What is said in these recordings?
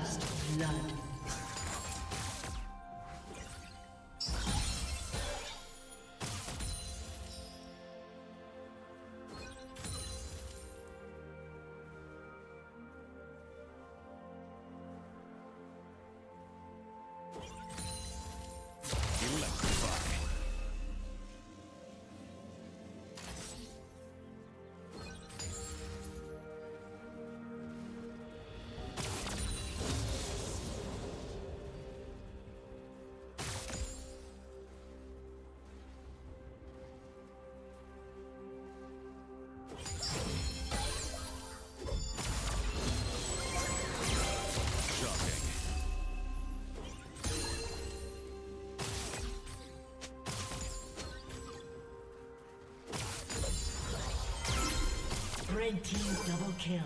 First blood. Red team double kill.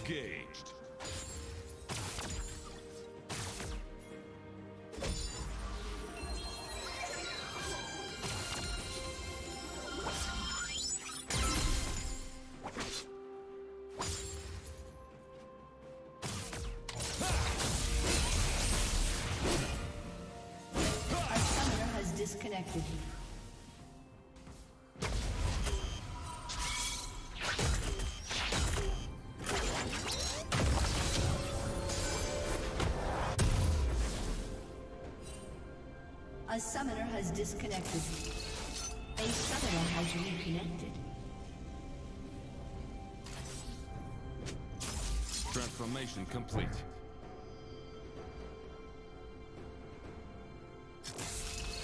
Engaged. Our summoner has disconnected. A summoner has disconnected. A summoner has reconnected. Transformation complete.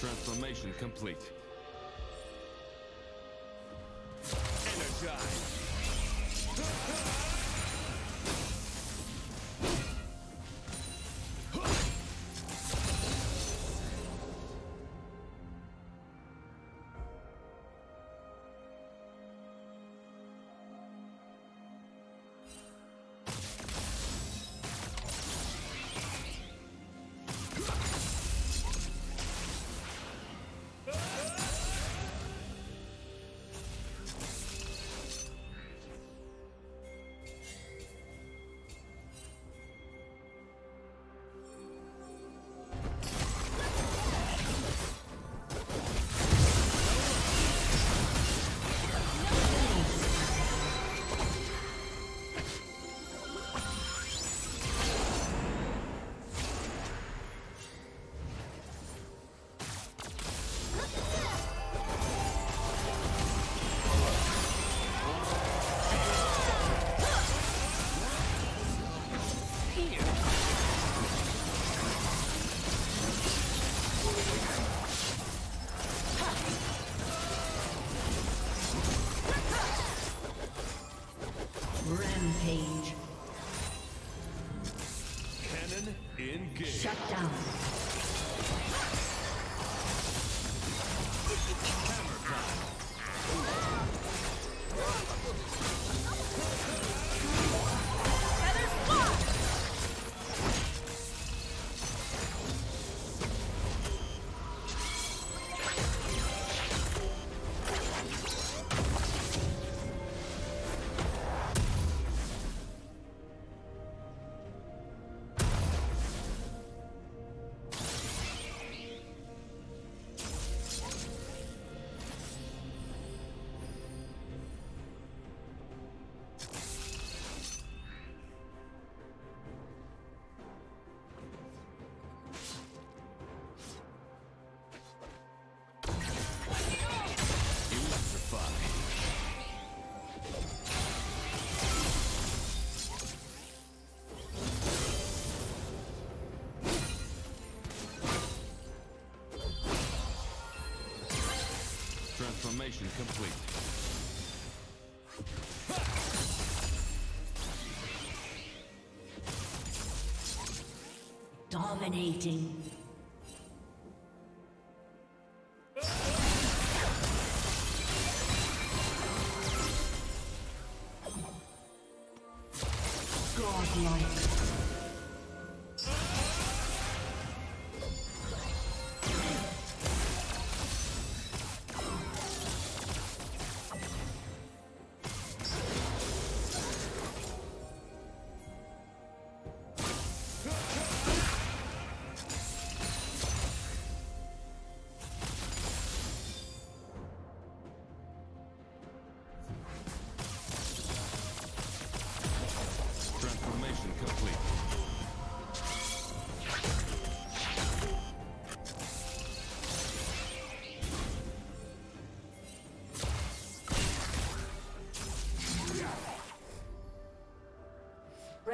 Transformation complete. Rampage. Cannon engaged. Shut down. Transformation complete. Dominating. The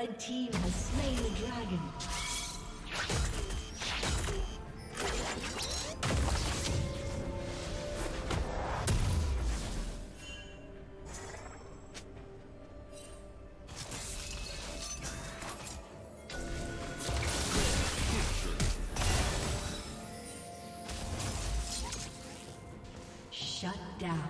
red team has slain the dragon. Shut down.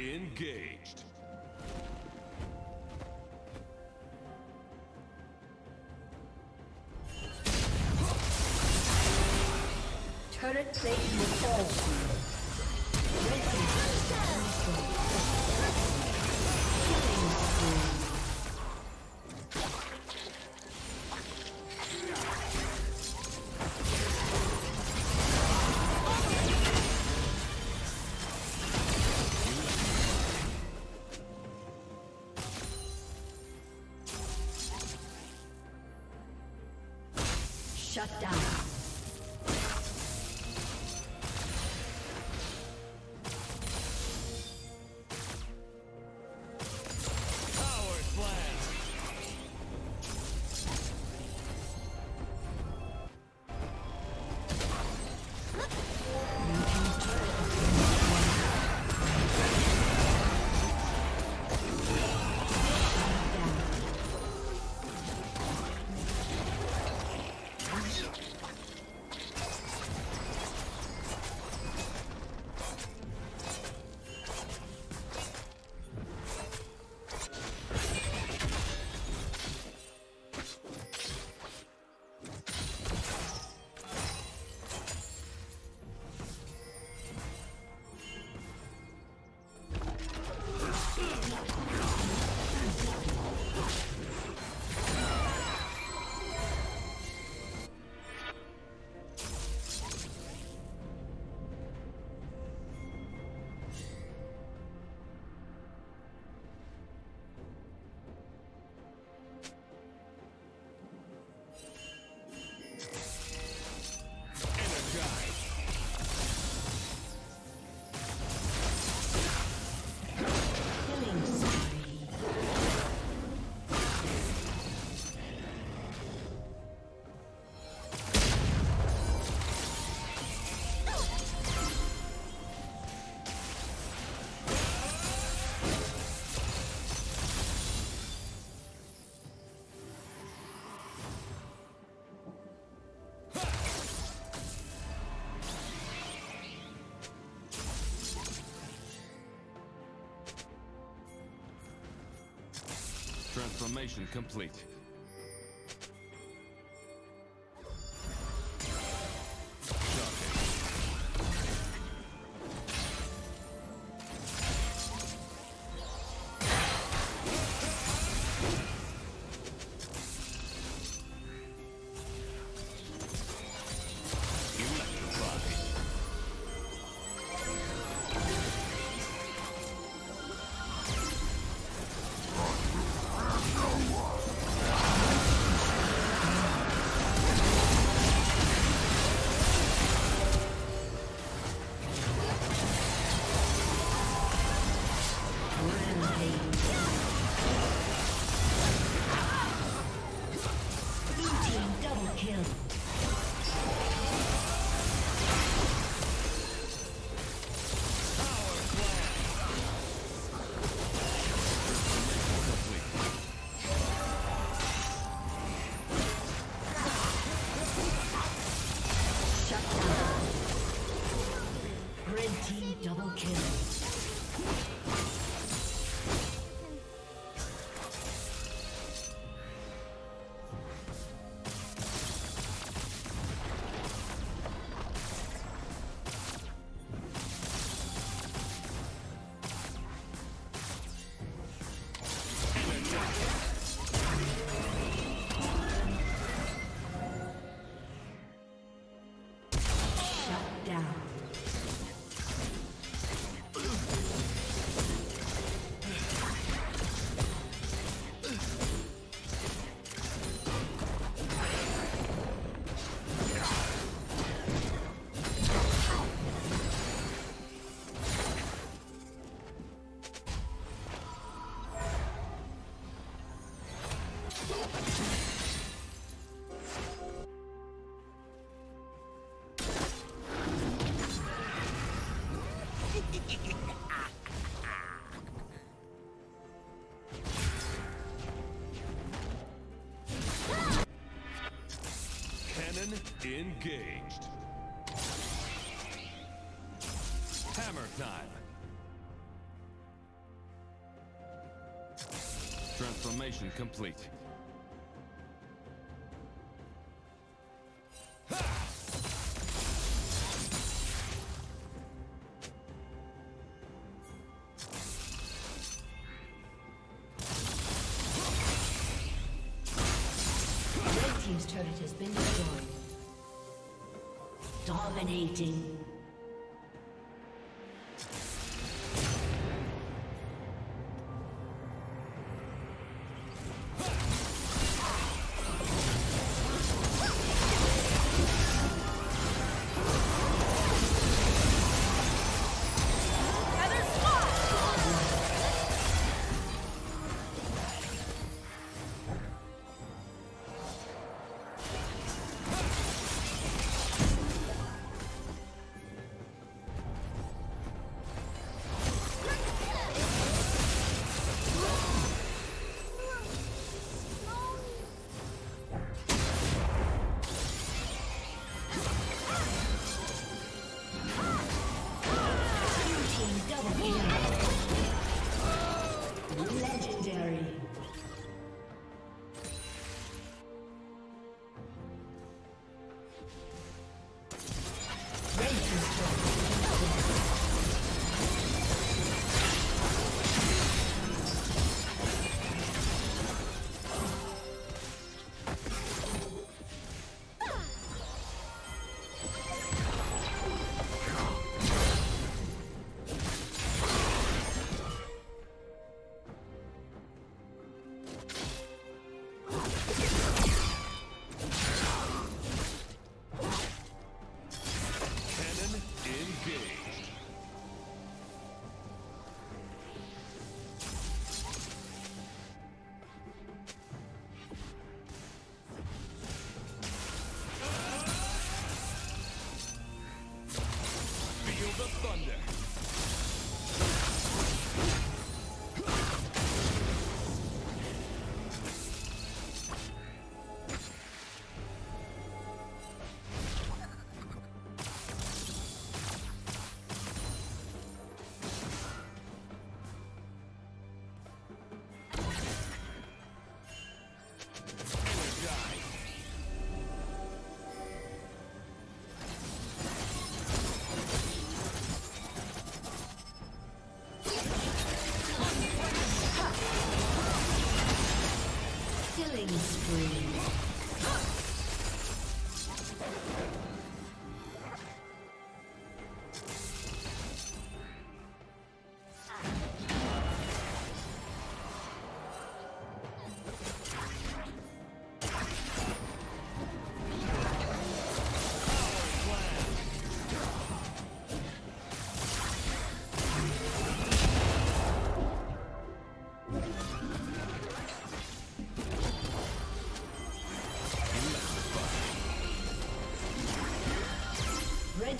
Engaged. Turret plate will fall soon. Shut down. Transformation complete. Engaged. Hammer time. Transformation complete. Dominating.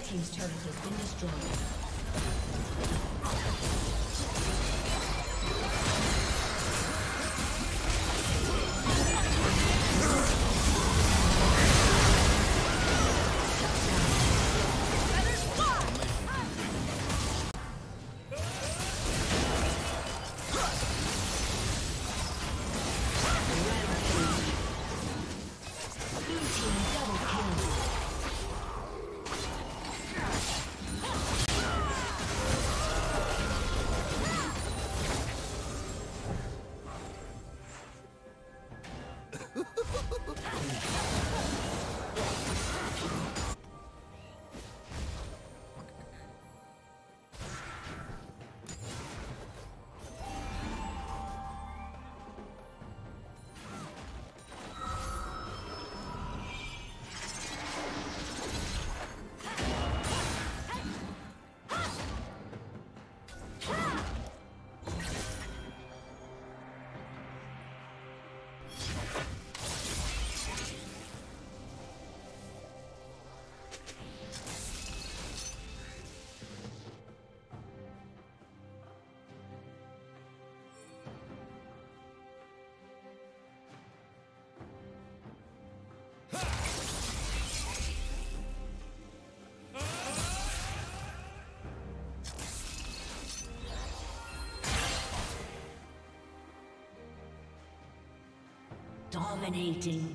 Team's turret has been destroyed. Dominating.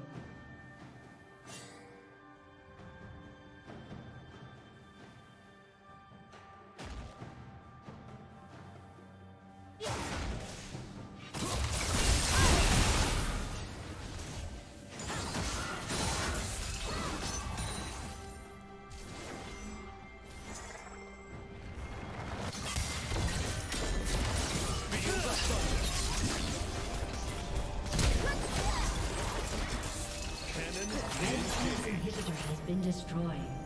Destroyed.